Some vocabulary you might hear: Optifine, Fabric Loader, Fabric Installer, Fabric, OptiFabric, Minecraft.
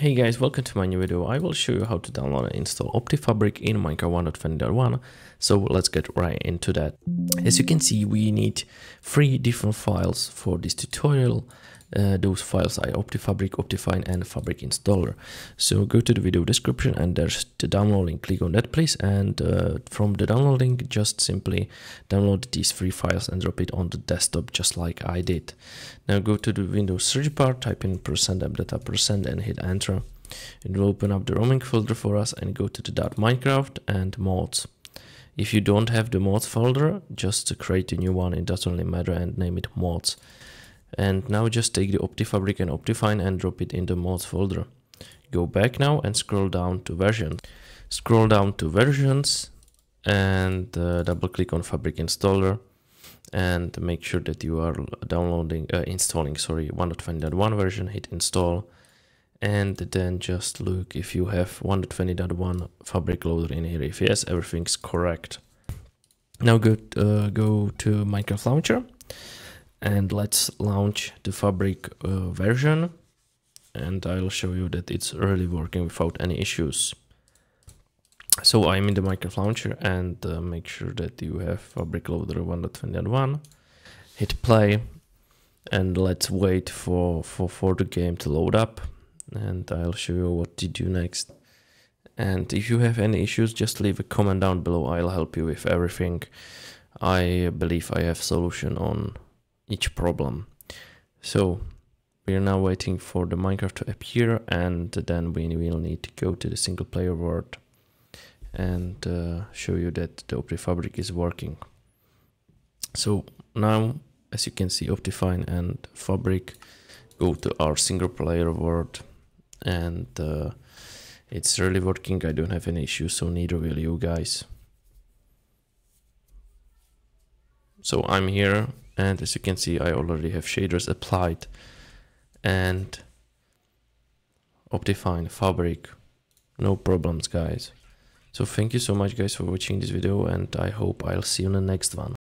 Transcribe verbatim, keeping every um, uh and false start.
Hey guys, welcome to my new video. I will show you how to download and install OptiFabric in Minecraft one point twenty point one. So let's get right into that. As you can see, we need three different files for this tutorial. Uh, those files are OptiFabric, Optifine and Fabric Installer. So go to the video description and there's the download link. Click on that please, and uh, from the download link just simply download these three files and drop it on the desktop just like I did. Now go to the Windows search bar, type in percent appdata percent and hit enter. It will open up the roaming folder for us, and go to the .minecraft and mods. If you don't have the mods folder, just create a new one, it doesn't really matter, and name it mods. And now just take the OptiFabric and Optifine and drop it in the mods folder. Go back now and scroll down to versions. Scroll down to versions and uh, double click on Fabric Installer and make sure that you are downloading, uh, installing, sorry, one point twenty point one version. Hit install and then just look if you have one point twenty point one Fabric Loader in here. If yes, everything's correct. Now go uh, go to Minecraft Launcher. And let's launch the Fabric uh, version, and I'll show you that it's really working without any issues. So I'm in the Minecraft launcher, and uh, make sure that you have Fabric Loader one point twenty point one. Hit play and let's wait for, for, for the game to load up, and I'll show you what to do next. And if you have any issues, just leave a comment down below. I'll help you with everything. I believe I have solution on each problem. So we are now waiting for the Minecraft to appear, and then we will need to go to the single player world and uh, show you that the OptiFabric is working. So now, as you can see, Optifine and Fabric go to our single player world, and uh, it's really working. I don't have any issues, so neither will you guys. So I'm here, and as you can see, I already have shaders applied, and Optifine, Fabric, no problems guys. So thank you so much guys for watching this video, and I hope I'll see you in the next one.